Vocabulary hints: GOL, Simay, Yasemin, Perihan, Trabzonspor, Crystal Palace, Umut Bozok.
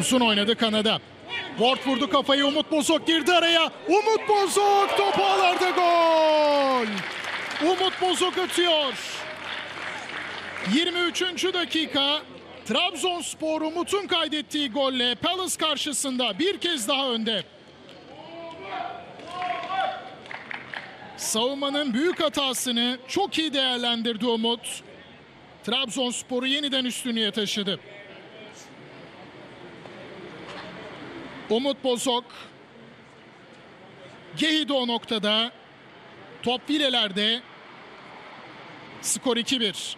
Uzun oynadı Kanada. Ward vurdu kafayı, Umut Bozok girdi araya. Umut Bozok topu alardı, gol! Umut Bozok atıyor. 23. dakika. Trabzonspor Umut'un kaydettiği golle Palace karşısında bir kez daha önde. Savunmanın büyük hatasını çok iyi değerlendirdi Umut. Trabzonspor'u yeniden üstünlüğe taşıdı. Umut Bozok. Gehi de o noktada. Top vilelerde. Skor 2-1.